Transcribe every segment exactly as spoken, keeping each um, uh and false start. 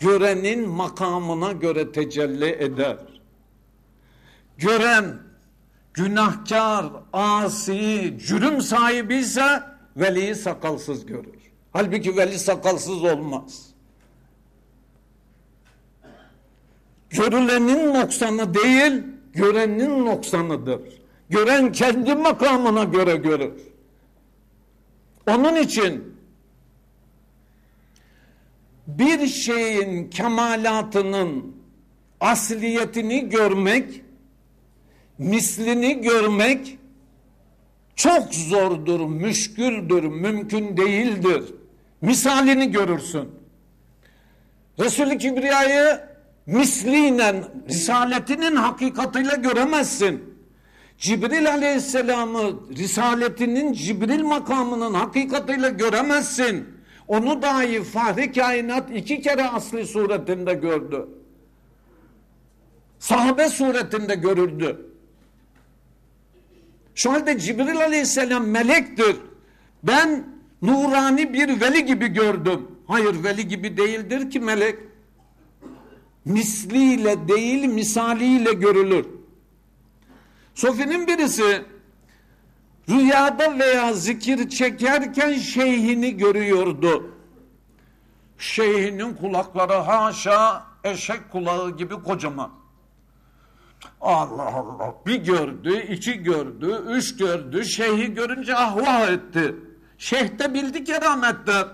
görenin makamına göre tecelli eder. Gören günahkar, asi, cürüm sahibi ise veliyi sakalsız görür. Halbuki veli sakalsız olmaz. Görülenin noksanı değil, görenin noksanıdır. Gören kendi makamına göre görür. Onun için bir şeyin kemalatının asliyetini görmek, mislini görmek çok zordur, müşküldür, mümkün değildir. Misalini görürsün. Resul-i Kibriya'yı misliyle, risaletinin hakikatıyla göremezsin. Cibril aleyhisselamı risaletinin, Cibril makamının hakikatıyla göremezsin. Onu dahi Fahri Kainat iki kere asli suretinde gördü. Sahabe suretinde görüldü. Şu halde Cibril aleyhisselam melektir. Ben nurani bir veli gibi gördüm. Hayır, veli gibi değildir ki melek. Misliyle değil, misaliyle görülür. Sofi'nin birisi rüyada veya zikir çekerken şeyhini görüyordu. Şeyhinin kulakları haşa eşek kulağı gibi kocaman. Allah Allah, bir gördü, iki gördü, üç gördü, şeyhi görünce ahvah etti. Şeyh de bildi kerametler.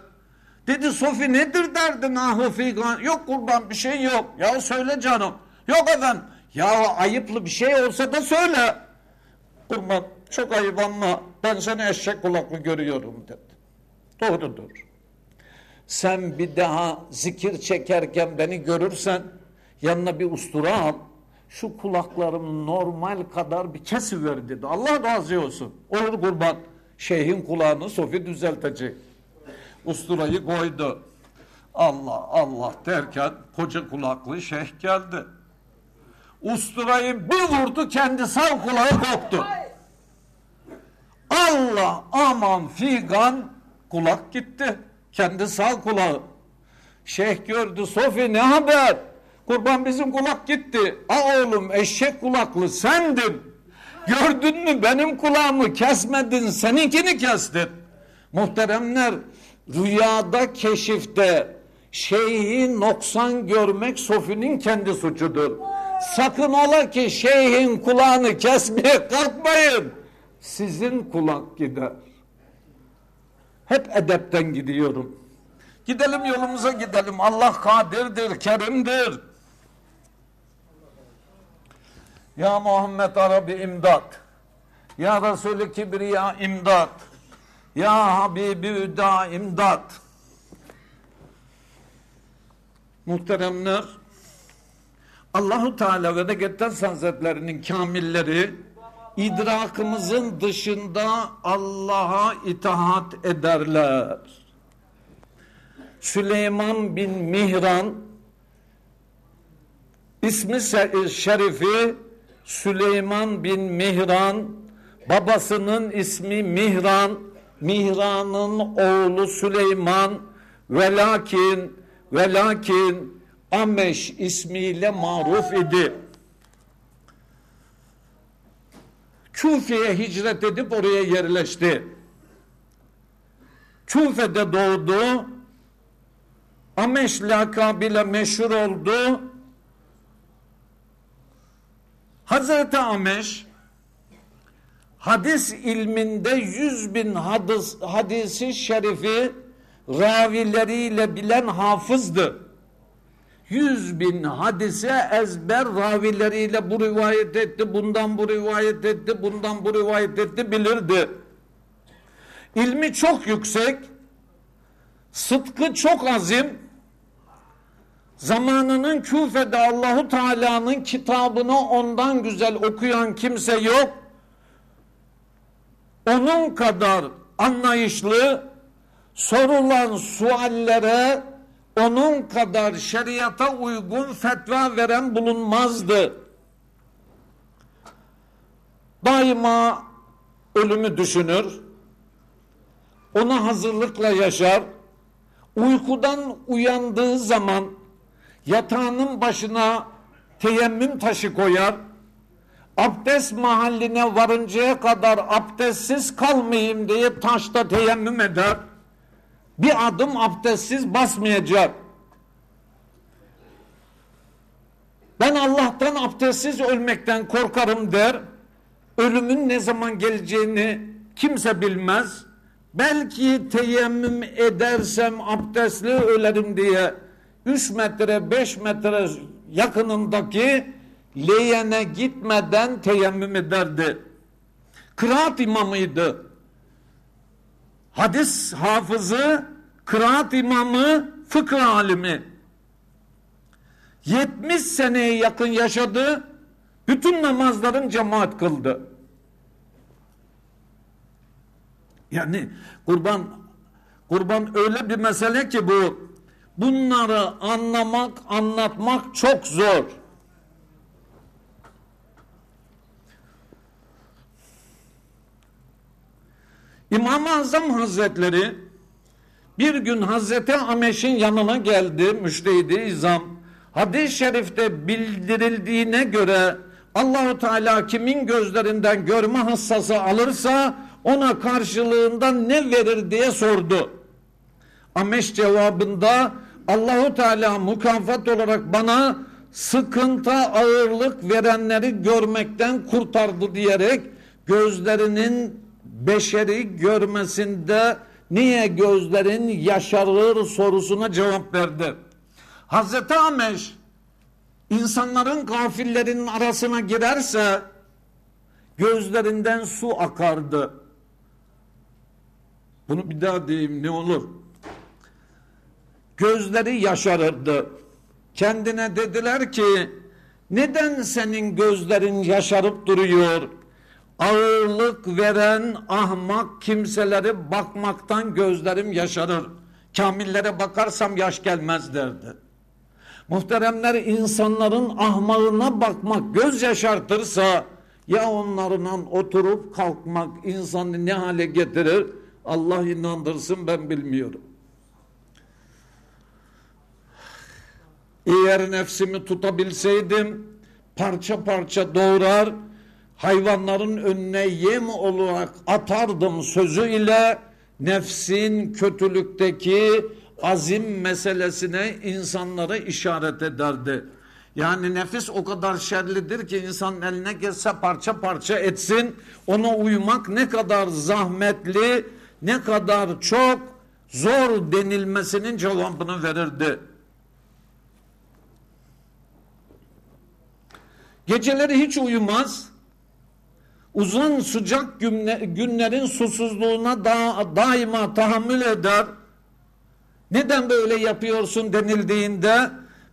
Dedi, Sofi nedir derdin ahı figan? Yok kurban, bir şey yok. Ya söyle canım. Yok efendim. Ya ayıplı bir şey olsa da söyle. Kurban çok ayıp ama ben seni eşek kulaklı görüyorum dedi. Doğrudur. Sen bir daha zikir çekerken beni görürsen yanına bir ustura al. Şu kulaklarım normal kadar bir kesiver dedi. Allah razı olsun. Olur kurban. Şeyhin kulağını Sofi düzeltecek. Usturayı koydu. Allah Allah derken koca kulaklı şeyh geldi. Usturayı bir vurdu, kendi sağ kulağı koptu. Allah aman figan, kulak gitti. Kendi sağ kulağı. Şeyh gördü, Sofi ne haber? Kurban bizim kulak gitti. A oğlum, eşek kulaklı sendin. Gördün mü benim kulağımı kesmedin, seninkini kestin. Muhteremler, rüyada, keşifte şeyhi noksan görmek Sofi'nin kendi suçudur. Sakın ola ki şeyhin kulağını kesmeye kalkmayın. Sizin kulak gider. Hep edepten gidiyorum. Gidelim yolumuza, gidelim. Allah kadirdir, kerimdir. Ya Muhammed Arabi imdat. Ya Resul-i Kibriya imdat. Ya Habibi Hüda imdat. Muhteremler, Allahu Teala ve Degettas Hazretlerinin kamilleri idrakımızın dışında Allah'a itaat ederler. Süleyman bin Mihran, ismi şerifi Süleyman bin Mihran, babasının ismi Mihran, Mihran'ın oğlu Süleyman, ve lakin ve lakin A'meş ismiyle maruf idi. Kûfe'ye hicret edip oraya yerleşti. Kûfe'de doğdu. A'meş lakabıyla meşhur oldu. Hazreti A'meş hadis ilminde yüz bin hadis, hadisi şerifi ravileriyle bilen hafızdı. Yüz bin hadise ezber ravileriyle bu rivayet etti, bundan bu rivayet etti, bundan bu rivayet etti bilirdi. İlmi çok yüksek, sıdkı çok azim, zamanının Kûfe'de Allahu Teala'nın kitabını ondan güzel okuyan kimse yok. Onun kadar anlayışlı, sorulan suallere onun kadar şeriata uygun fetva veren bulunmazdı. Daima ölümü düşünür, ona hazırlıkla yaşar, uykudan uyandığı zaman yatağının başına teyemmüm taşı koyar, abdest mahalline varıncaya kadar abdestsiz kalmayayım diye taşta teyemmüm eder, bir adım abdestsiz basmayacak. Ben Allah'tan abdestsiz ölmekten korkarım der, ölümün ne zaman geleceğini kimse bilmez, belki teyemmüm edersem abdestli ölerim diye üç metre beş metre yakınındaki leğene gitmeden teyemmüm ederdi. Kıraat imamıydı. Hadis hafızı, kıraat imamı, fıkıh alimi. yetmiş seneye yakın yaşadı, bütün namazların cemaat kıldı. Yani kurban, kurban öyle bir mesele ki bu, bunları anlamak, anlatmak çok zor. İmam-ı Azam Hazretleri bir gün Hazreti A'meş'in yanına geldi, müştehid-i izam. Hadis-i şerifte bildirildiğine göre Allah-u Teala kimin gözlerinden görme hassası alırsa ona karşılığında ne verir diye sordu. A'meş cevabında Allah-u Teala mükafat olarak bana sıkıntı, ağırlık verenleri görmekten kurtardı diyerek gözlerinin beşeri görmesinde niye gözlerin yaşarır sorusuna cevap verdi. Hazreti A'meş insanların gafillerinin arasına girerse gözlerinden su akardı. Bunu bir daha diyeyim ne olur. Gözleri yaşarırdı. Kendine dediler ki neden senin gözlerin yaşarıp duruyor? Ağırlık veren ahmak kimseleri bakmaktan gözlerim yaşarır. Kamillere bakarsam yaş gelmez derdi. Muhteremler, insanların ahmalına bakmak göz yaşartırsa ya onlarla oturup kalkmak insanı ne hale getirir? Allah inandırsın, ben bilmiyorum. Eğer nefsimi tutabilseydim parça parça doğrar, hayvanların önüne yem olarak atardım sözü ile nefsin kötülükteki azim meselesine insanları işaret ederdi. Yani nefis o kadar şerlidir ki insanın eline geçse parça parça etsin. Ona uymak ne kadar zahmetli, ne kadar çok zor denilmesinin cevabını verirdi. Geceleri hiç uyumaz. Uzun sıcak günlerin susuzluğuna da, daima tahammül eder. Neden böyle yapıyorsun denildiğinde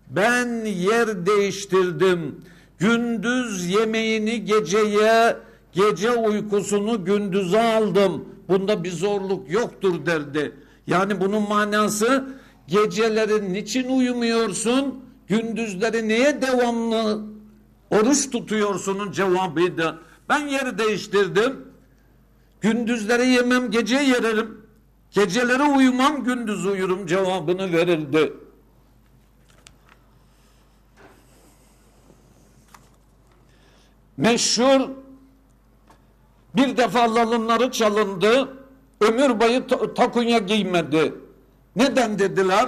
ben yer değiştirdim. Gündüz yemeğini geceye, gece uykusunu gündüze aldım. Bunda bir zorluk yoktur derdi. Yani bunun manası gecelerin niçin uyumuyorsun, gündüzleri niye devamlı oruç tutuyorsunun cevabıydı. Ben yeri değiştirdim. Gündüzleri yemem, gece yerim. Geceleri uyumam, gündüz uyurum cevabını verirdi. Meşhur bir defa lalınları çalındı. Ömür boyu takunya giymedi. Neden dediler?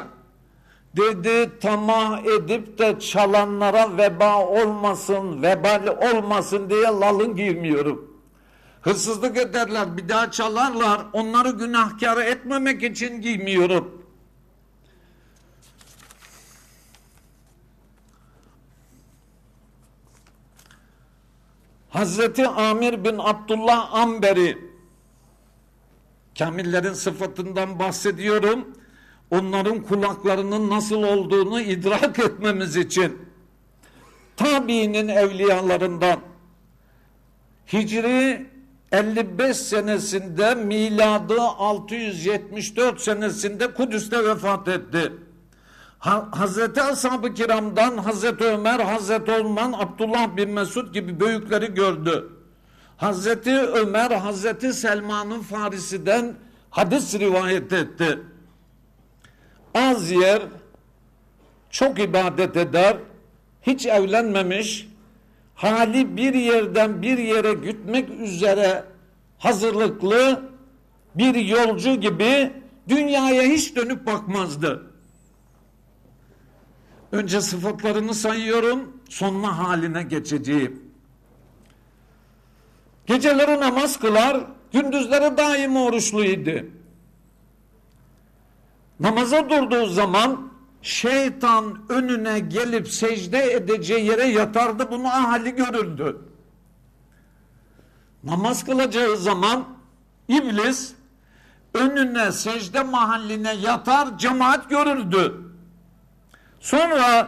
Dedi tamah edip de çalanlara veba olmasın, vebal olmasın diye lalın giymiyorum. Hırsızlık ederler, bir daha çalarlar, onları günahkar etmemek için giymiyorum. Hazreti Amir bin Abdullah el-Anberî, kamillerin sıfatından bahsediyorum. Onların kulaklarının nasıl olduğunu idrak etmemiz için. Tabiinin evliyalarından Hicri elli beş senesinde, miladı altı yüz yetmiş dört senesinde Kudüs'te vefat etti. Ha, Hazreti Ashab-ı Kiram'dan Hazreti Ömer, Hazreti Osman, Abdullah bin Mesud gibi büyükleri gördü. Hazreti Ömer, Hazreti Selman'ın Farisi'den hadis rivayet etti. Az yer, çok ibadet eder, hiç evlenmemiş, hali bir yerden bir yere gitmek üzere hazırlıklı bir yolcu gibi dünyaya hiç dönüp bakmazdı. Önce sıfatlarını sayıyorum, sonra haline geçeceğim. Geceleri namaz kılar, gündüzleri daim oruçluydu. Namaza durduğu zaman şeytan önüne gelip secde edeceği yere yatardı. Bunu ahali görüldü. Namaz kılacağı zaman iblis önüne secde mahalline yatar, cemaat görüldü. Sonra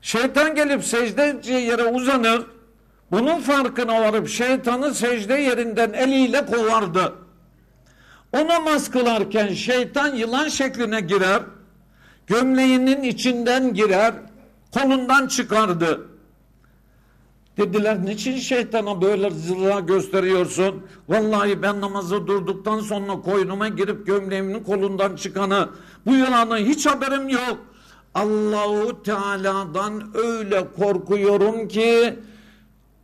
şeytan gelip secde edeceği yere uzanır. Bunun farkına varıp şeytanı secde yerinden eliyle kovardı. O namaz kılarken şeytan yılan şekline girer, gömleğinin içinden girer, kolundan çıkardı. Dediler, niçin şeytana böyle zırha gösteriyorsun? Vallahi ben namaza durduktan sonra koynuma girip gömleğimin kolundan çıkanı, bu yılanı hiç haberim yok. Allahu Teala'dan öyle korkuyorum ki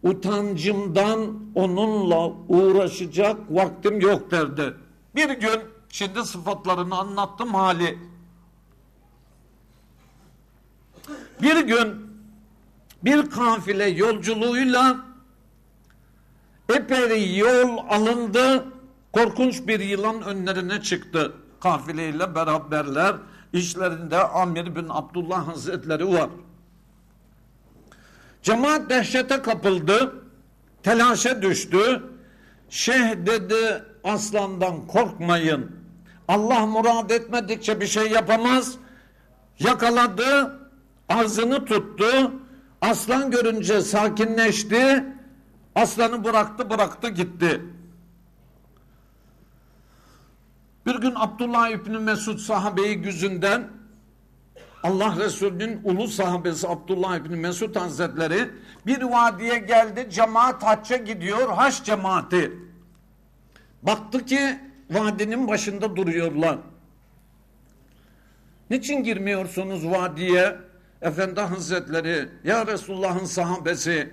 utancımdan onunla uğraşacak vaktim yok derdi. Bir gün, şimdi sıfatlarını anlattım hali. Bir gün bir kafile yolculuğuyla epey yol alındı. Korkunç bir yılan önlerine çıktı. Kafileyle beraberler. İçlerinde Amir bin Abdullah Hazretleri var. Cemaat dehşete kapıldı. Telaşa düştü. Şeyh dedi, aslandan korkmayın. Allah murad etmedikçe bir şey yapamaz. Yakaladı, ağzını tuttu. Aslan görünce sakinleşti. Aslanı bıraktı, bıraktı gitti. Bir gün Abdullah bin Mesud sahabeyi güzünden, Allah Resulü'nün ulu sahabesi Abdullah bin Mesud Hazretleri bir vadiye geldi. Cemaat hacca gidiyor. Haç cemaati. Baktı ki vadinin başında duruyorlar. Niçin girmiyorsunuz vadiye? Efendi Hazretleri, ya Resulullah'ın sahabesi,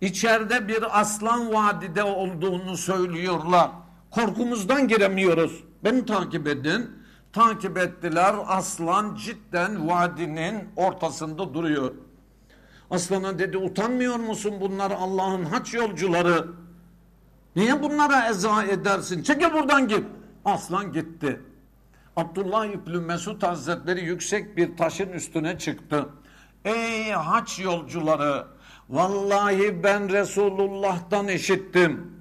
içeride bir aslan vadide olduğunu söylüyorlar. Korkumuzdan giremiyoruz. Beni takip edin. Takip ettiler. Aslan cidden vadinin ortasında duruyor. Aslana dedi, utanmıyor musun, bunlar Allah'ın haç yolcuları? Niye bunlara eza edersin? Çekil buradan git. Aslan gitti. Abdullah İbni Mesud Hazretleri yüksek bir taşın üstüne çıktı. Ey haç yolcuları! Vallahi ben Resulullah'tan işittim.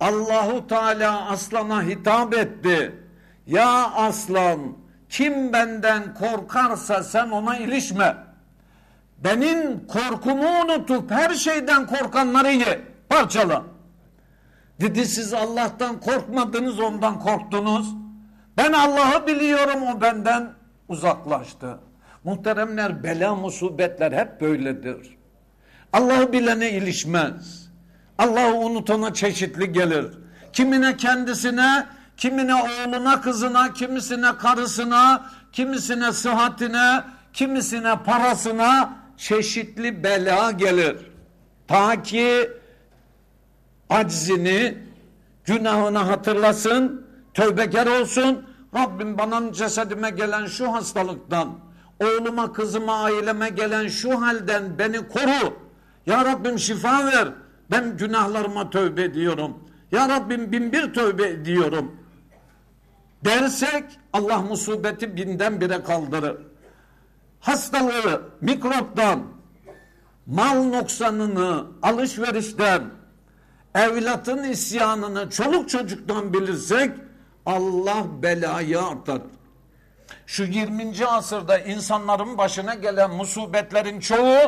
Allahu Teala aslana hitap etti. Ya aslan, kim benden korkarsa sen ona ilişme. Benim korkumu unutup her şeyden korkanları ye, parçala. Dedi, siz Allah'tan korkmadınız, ondan korktunuz. Ben Allah'ı biliyorum, o benden uzaklaştı. Muhteremler, bela musibetler hep böyledir. Allah'ı bilene ilişmez. Allah'ı unutana çeşitli gelir. Kimine kendisine, kimine oğluna, kızına, kimisine karısına, kimisine sıhhatine, kimisine parasına çeşitli bela gelir. Ta ki aczini, günahını hatırlasın, tövbekar olsun. Rabbim, bana cesedime gelen şu hastalıktan, oğluma, kızıma, aileme gelen şu halden beni koru. Ya Rabbim şifa ver. Ben günahlarıma tövbe ediyorum. Ya Rabbim bin bir tövbe ediyorum. Dersek Allah musibeti binden bire kaldırır. Hastalığı, mikroptan, mal noksanını, alışverişten, evlatın isyanını çoluk çocuktan bilirsek Allah belayı artarır. Şu yirminci asırda insanların başına gelen musibetlerin çoğu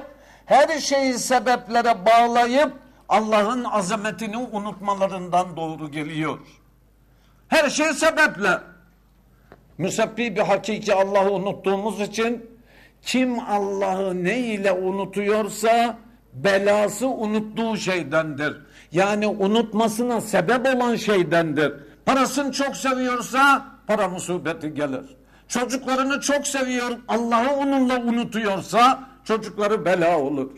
her şeyi sebeplere bağlayıp Allah'ın azametini unutmalarından doğru geliyor. Her şey sebeple. Müsebbibi hakiki Allah'ı unuttuğumuz için kim Allah'ı ne ile unutuyorsa belası unuttuğu şeydendir. Yani unutmasına sebep olan şeydendir. Parasını çok seviyorsa para musibeti gelir. çocuklarını çok seviyor, Allah'ı onunla unutuyorsa çocukları bela olur.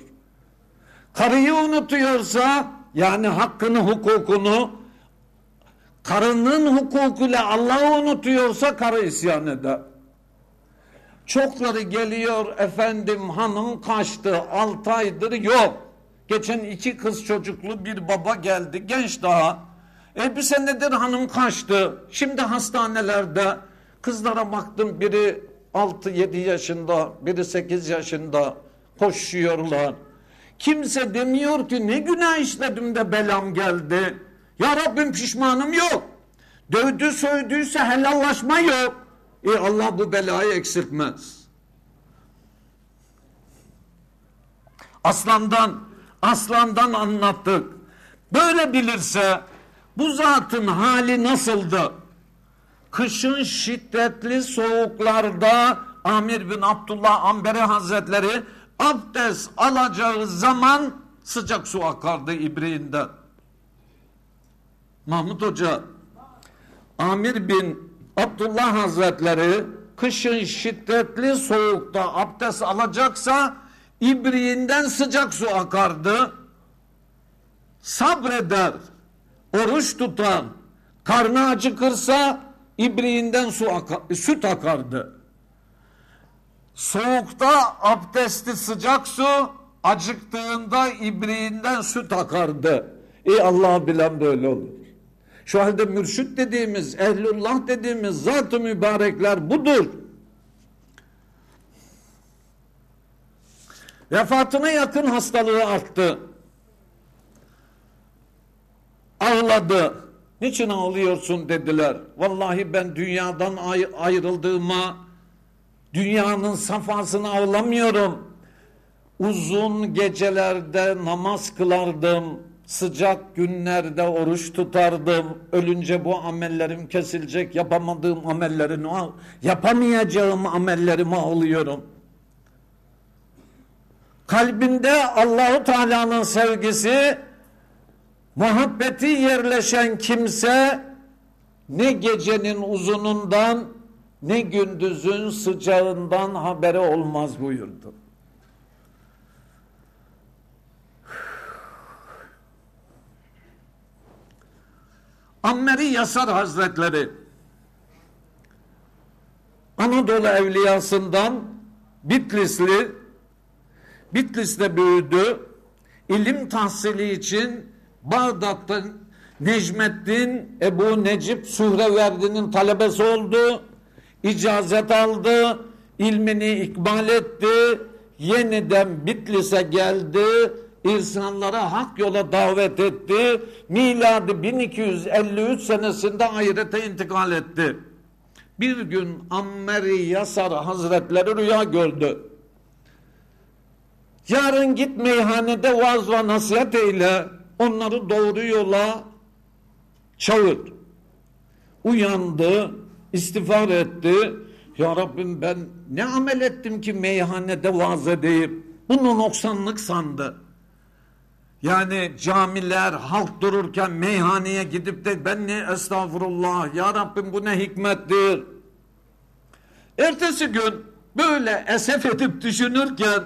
Karıyı unutuyorsa, yani hakkını, hukukunu, karının hukukuyla Allah'ı unutuyorsa karı isyan eder. Çokları geliyor, efendim hanım kaçtı, altı aydır yok. Geçen iki kız çocuklu bir baba geldi, genç daha. E bir senedir hanım kaçtı, şimdi hastanelerde. Kızlara baktım, biri altı yedi yaşında, biri sekiz yaşında, koşuyorlar. Kimse demiyor ki ne günah işledim de belam geldi. Ya Rabbim pişmanım yok. Dövdü sövdüyse helallaşma yok. E Allah bu belayı eksiltmez. Aslandan, aslandan anlattık. Böyle bilirse bu zatın hali nasıldı? Kışın şiddetli soğuklarda Amir bin Abdullah el-Anberî Hazretleri abdest alacağı zaman sıcak su akardı ibriğinden. Mahmut Hoca, Amir bin Abdullah Hazretleri kışın şiddetli soğukta abdest alacaksa ibriğinden sıcak su akardı. Sabreder, oruç tutan, karnı acıkırsa ibriğinden su akar, süt akardı. Soğukta abdesti sıcak su, acıktığında ibriğinden süt akardı. Ey Allah bilen böyle olur. Şu halde mürşit dediğimiz, ehlullah dediğimiz zat-ı mübarekler budur. Vefatına yakın hastalığı arttı. Ağladı. Niçin ağlıyorsun dediler. Vallahi ben dünyadan ayrıldığıma, dünyanın safhasına ağlamıyorum. Uzun gecelerde namaz kılardım. Sıcak günlerde oruç tutardım. Ölünce bu amellerim kesilecek. Yapamadığım amellerimi, yapamayacağım amellerimi ağlıyorum. Kalbimde Allahu Teala'nın sevgisi, muhabbeti yerleşen kimse ne gecenin uzunundan ne gündüzün sıcağından haberi olmaz buyurdu. Ammâr-ı Yâser Hazretleri Anadolu evliyasından Bitlisli, Bitlis'te büyüdü. İlim tahsili için Bağdat'ta Necmettin Ebu Necip Suhreverdi'nin talebesi oldu. İcazet aldı. İlmini ikmal etti. Yeniden Bitlis'e geldi. İnsanlara hak yola davet etti. Miladı bin iki yüz elli üç senesinde ahirete intikal etti. Bir gün Ammâr-ı Yâser Hazretleri rüya gördü. Yarın git meyhanede vaaz ve nasihat eyle. Onları doğru yola çağır. Uyandı, istiğfar etti. Ya Rabbim ben ne amel ettim ki meyhanede vaaz edeyim? Bunu noksanlık sandı. Yani camiler, halk dururken meyhaneye gidip de ben ne estağfurullah, ya Rabbim bu ne hikmettir. Ertesi gün böyle esef edip düşünürken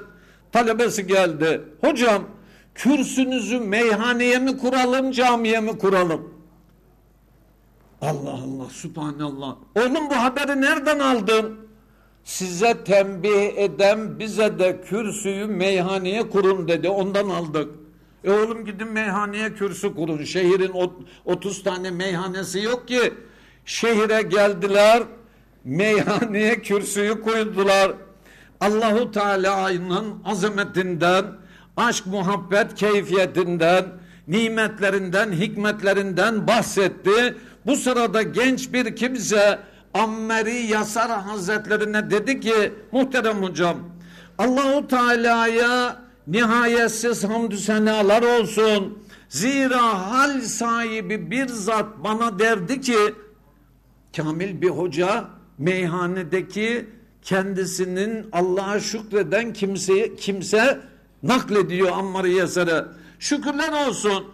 talebesi geldi. Hocam kürsünüzü meyhaneye mi kuralım, camiye mi kuralım? Allah Allah, Sübhanallah. Oğlum bu haberi nereden aldın? Size tembih eden bize de kürsüyü meyhaneye kurun dedi, ondan aldık. E oğlum gidin meyhaneye kürsü kurun. Şehrin otuz tane meyhanesi yok ki. Şehire geldiler, meyhaneye kürsüyü koydular. Allahu Teala'nın azametinden, aşk muhabbet keyfiyetinden, nimetlerinden, hikmetlerinden bahsetti. Bu sırada genç bir kimse Ammâr-ı Yâser Hazretlerine dedi ki, muhterem hocam, Allahu Teala'ya nihayetsiz hamdü senalar olsun. Zira hal sahibi bir zat bana derdi ki, kamil bir hoca meyhanedeki kendisinin Allah'a şükreden kimseye, kimse naklediyor Ammâr-ı Yâser'e. Şükürler olsun.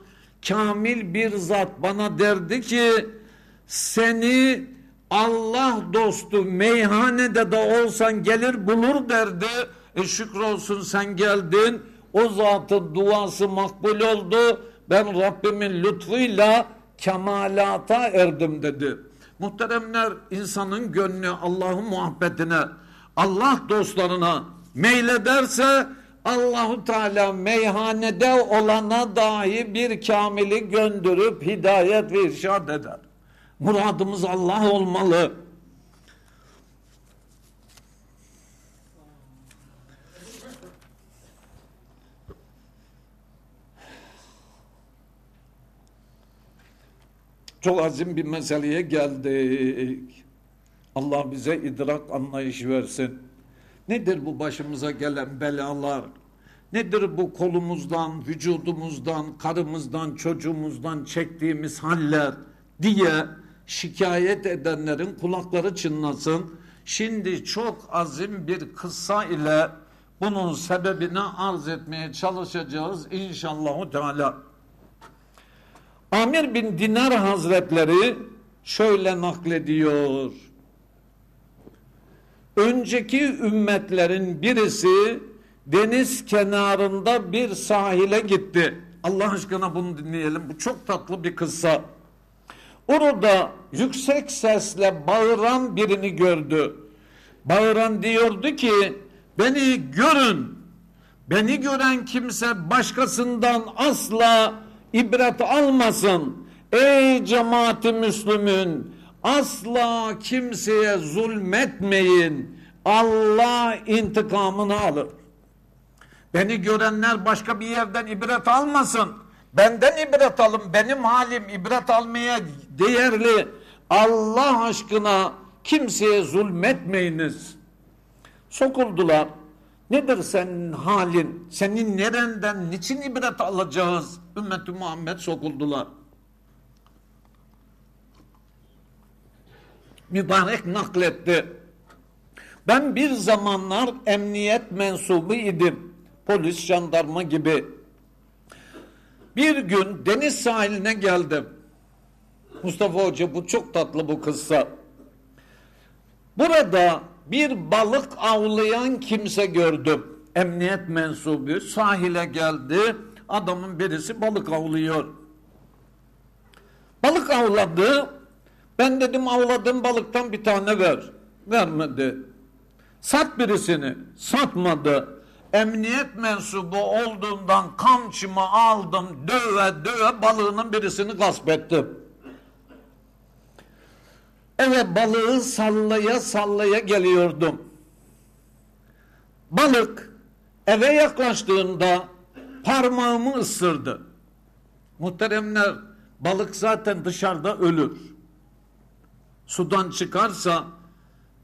Kamil bir zat bana derdi ki, seni Allah dostu meyhanede de olsan gelir bulur derdi. E şükür olsun sen geldin. O zatın duası makbul oldu. Ben Rabbimin lütfuyla kemalata erdim dedi. Muhteremler, insanın gönlü Allah'ın muhabbetine, Allah dostlarına meylederse Allah-u Teala meyhanede olana dahi bir kamili göndürüp hidayet ve irşad eder. Muradımız Allah olmalı. Çok azim bir meseleye geldik. Allah bize idrak anlayışı versin. Nedir bu başımıza gelen belalar? Nedir bu kolumuzdan, vücudumuzdan, karımızdan, çocuğumuzdan çektiğimiz haller diye şikayet edenlerin kulakları çınlasın. Şimdi çok azim bir kıssa ile bunun sebebini arz etmeye çalışacağız inşallah Teala. Amir bin Dinar Hazretleri şöyle naklediyor. Önceki ümmetlerin birisi deniz kenarında bir sahile gitti. Allah aşkına bunu dinleyelim. Bu çok tatlı bir kıssa. Orada yüksek sesle bağıran birini gördü. Bağıran diyordu ki, beni görün. Beni gören kimse başkasından asla İbret almasın. Ey cemaati Müslümün, asla kimseye zulmetmeyin. Allah intikamını alır. Beni görenler başka bir yerden ibret almasın. Benden ibret alın. Benim halim ibret almaya değerli. Allah aşkına kimseye zulmetmeyiniz. Sokuldular. Nedir senin halin? Senin nereden, niçin ibret alacağız? Ümmet-i Muhammed sokuldular. Mübarek nakletti. Ben bir zamanlar emniyet mensubu idim. Polis, jandarma gibi. Bir gün deniz sahiline geldim. Mustafa Hoca, bu çok tatlı bu kıssa. Burada bir balık avlayan kimse gördüm. Emniyet mensubu sahile geldi. Adamın birisi balık avlıyor. Balık avladı. Ben dedim avladığım balıktan bir tane ver. Vermedi. Sat birisini. Satmadı. Emniyet mensubu olduğundan kamçımı aldım. Döve döve balığının birisini gasp ettim. Eve balığı sallaya sallaya geliyordum. Balık eve yaklaştığında parmağımı ısırdı. Muhteremler, balık zaten dışarıda ölür. Sudan çıkarsa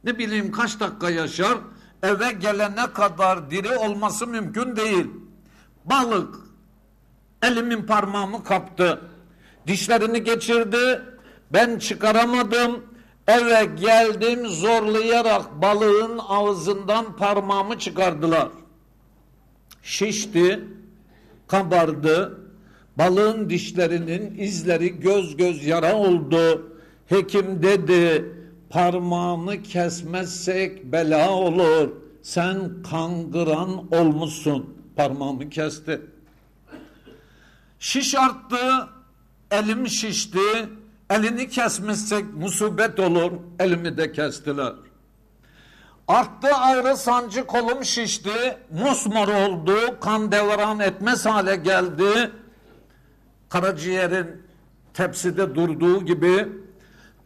ne bileyim kaç dakika yaşar, eve gelene kadar diri olması mümkün değil. Balık elimin parmağımı kaptı. Dişlerini geçirdi. Ben çıkaramadım. Eve geldim, zorlayarak balığın ağzından parmağımı çıkardılar. Şişti, kabardı. Balığın dişlerinin izleri göz göz yara oldu. Hekim dedi, parmağını kesmezsek bela olur. Sen kangren olmuşsun. Parmağımı kesti. Şiş arttı, elim şişti. Elini kesmişsek musibet olur. Elimi de kestiler. Arttı ayrı sancı, kolum şişti. Musmar oldu. Kan devran etmez hale geldi. Karaciğerin tepside durduğu gibi.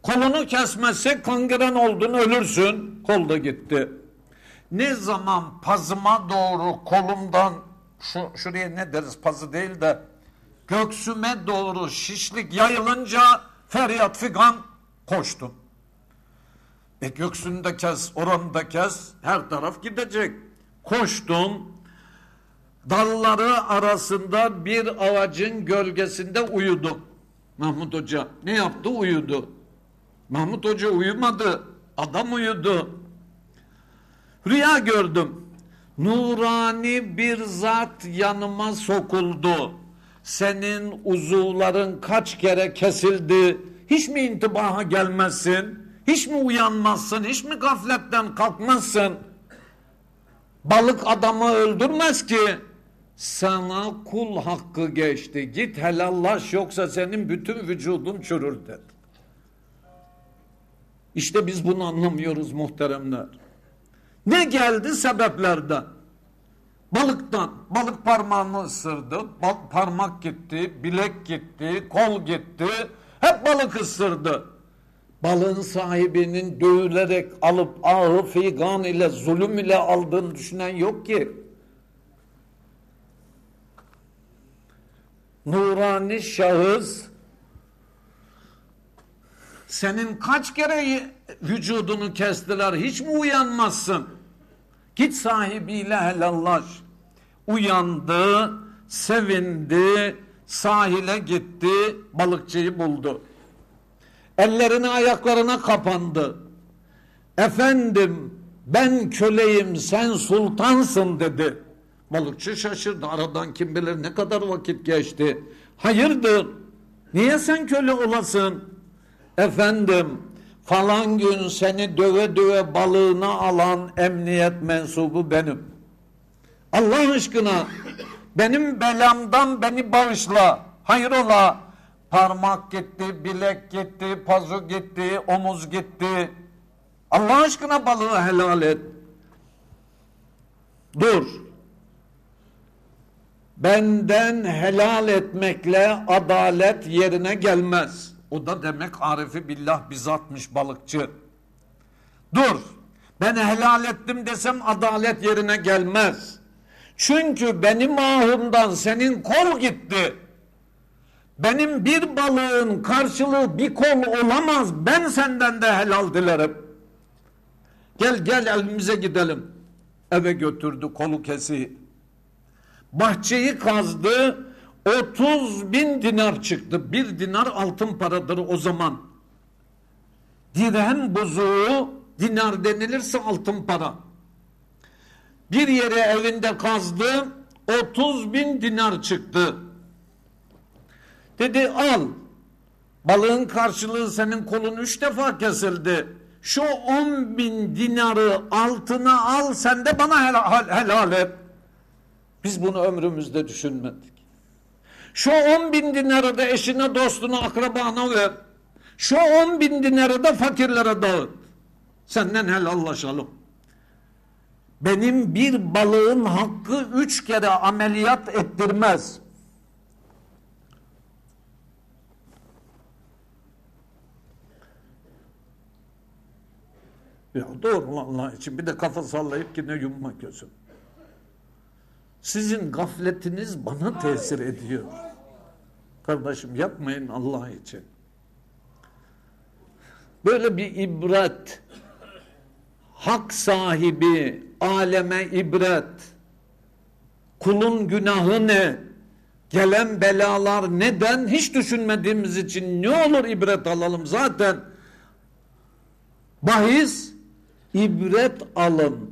Kolunu kesmezsek kangren oldun, ölürsün. Kol da gitti. Ne zaman pazıma doğru kolumdan şu, şuraya ne deriz, pazı değil de göğsüme doğru şişlik yayılınca feryat figan koştum. E göğsünü de kes, oranı da kes, her taraf gidecek. Koştum. Dalları arasında bir ağacın gölgesinde uyudu. Mahmut Hoca ne yaptı? Uyudu. Mahmut Hoca uyumadı. Adam uyudu. Rüya gördüm. Nurani bir zat yanıma sokuldu. Senin uzuvların kaç kere kesildi, hiç mi intibaha gelmezsin? Hiç mi uyanmazsın? Hiç mi gafletten kalkmazsın? Balık adamı öldürmez ki. Sana kul hakkı geçti. Git helallaş, yoksa senin bütün vücudun çürür dedi. İşte biz bunu anlamıyoruz muhteremler. Ne geldi sebeplerden? Balıktan. Balık parmağını ısırdı. Bak, parmak gitti, bilek gitti, kol gitti. Hep balık ısırdı. Balığın sahibinin dövülerek alıp ahı figan ile, zulüm ile aldığını düşünen yok ki. Nurani şahıs senin kaç kere vücudunu kestiler, hiç mi uyanmazsın? Git sahibiyle helallaş. Uyandı, sevindi, sahile gitti, balıkçıyı buldu. Ellerine ayaklarına kapandı. Efendim ben köleyim, sen sultansın dedi. Balıkçı şaşırdı. Aradan kim bilir ne kadar vakit geçti. Hayırdır? Niye sen köle olasın? Efendim falan gün seni döve döve balığına alan emniyet mensubu benim. Allah aşkına benim belamdan beni bağışla. Hayrola? Parmak gitti, bilek gitti, pazu gitti, omuz gitti. Allah aşkına balığı helal et. Dur. Benden helal etmekle adalet yerine gelmez. O da demek arifi billah bizatmış balıkçı. Dur, ben helal ettim desem adalet yerine gelmez. Çünkü benim ahımdan senin kol gitti. Benim bir balığın karşılığı bir kol olamaz. Ben senden de helal dilerim. Gel gel elimize gidelim. Eve götürdü kolu kesiyi. Bahçeyi kazdı, otuz bin dinar çıktı. Bir dinar altın paradır o zaman. Dirhem bozuğu, dinar denilirse altın para. Bir yere evinde kazdı, otuz bin dinar çıktı. Dedi al, balığın karşılığı senin kolun üç defa kesildi. Şu on bin dinarı altına al, sen de bana helal, helal et. Biz bunu ömrümüzde düşünmedik. Şu on bin dinarı da eşine, dostuna, akrabana ver. Şu on bin dinarı da fakirlere dağıt. Senden helallaşalım. Benim bir balığın hakkı üç kere ameliyat ettirmez. Ya doğru Allah için. Bir de kafa sallayıp yine yumma gözüm. Sizin gafletiniz bana tesir ediyor. Kardeşim yapmayın Allah için. Böyle bir ibret, hak sahibi, aleme ibret, kulun günahı ne, gelen belalar neden hiç düşünmediğimiz için ne olur ibret alalım. Zaten bahis ibret alın,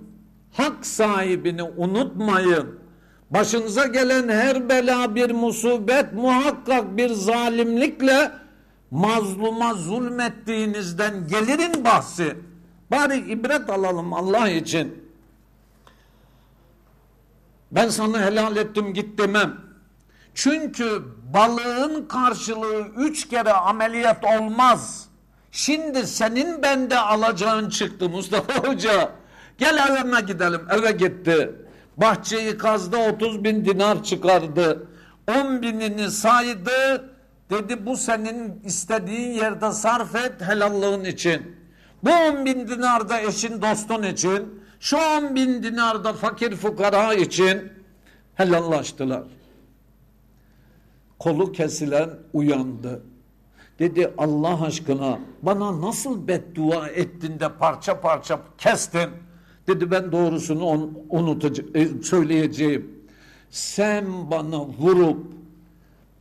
hak sahibini unutmayın. Başınıza gelen her bela bir musibet, muhakkak bir zalimlikle mazluma zulmettiğinizden gelirin bahsi. Bari ibret alalım Allah için. Ben sana helal ettim git demem. Çünkü balığın karşılığı üç kere ameliyat olmaz. Şimdi senin bende alacağın çıktı Mustafa Hoca. Gel evime gidelim. Eve gitti. Bahçeyi kazdı, otuz bin dinar çıkardı. on binini saydı, dedi bu senin istediğin yerde sarf et helallığın için. Bu on bin dinar da eşin, dostun için. Şu on bin dinar da fakir fukara için helallaştılar. Kolu kesilen uyandı. Dedi Allah aşkına bana nasıl beddua ettin de parça parça kestin. Dedi ben doğrusunu on, unutacağım, söyleyeceğim. Sen bana vurup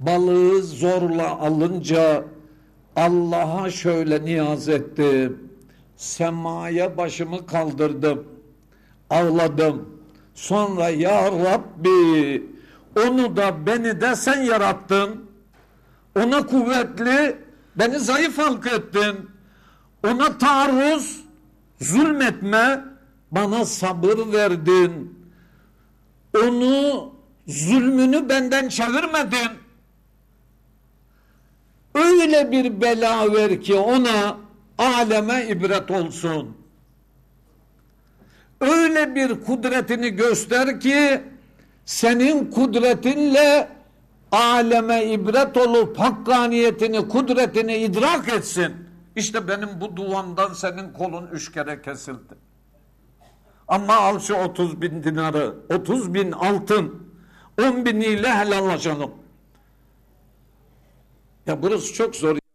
balığı zorla alınca Allah'a şöyle niyaz ettim. Semaya başımı kaldırdım. Ağladım. Sonra ya Rabbi onu da beni de sen yarattın. Ona kuvvetli, beni zayıf halkettin. ona taarruz, zulmetme, bana sabır verdin. Onu, zulmünü benden çevirmedin. Öyle bir bela ver ki ona, aleme ibret olsun. Öyle bir kudretini göster ki, senin kudretinle aleme ibret olup hakkaniyetini, kudretini idrak etsin. İşte benim bu duamdan senin kolun üç kere kesildi. Ama al şu otuz bin dinarı, otuz bin altın, on biniyle helallaşalım. Ya burası çok zor.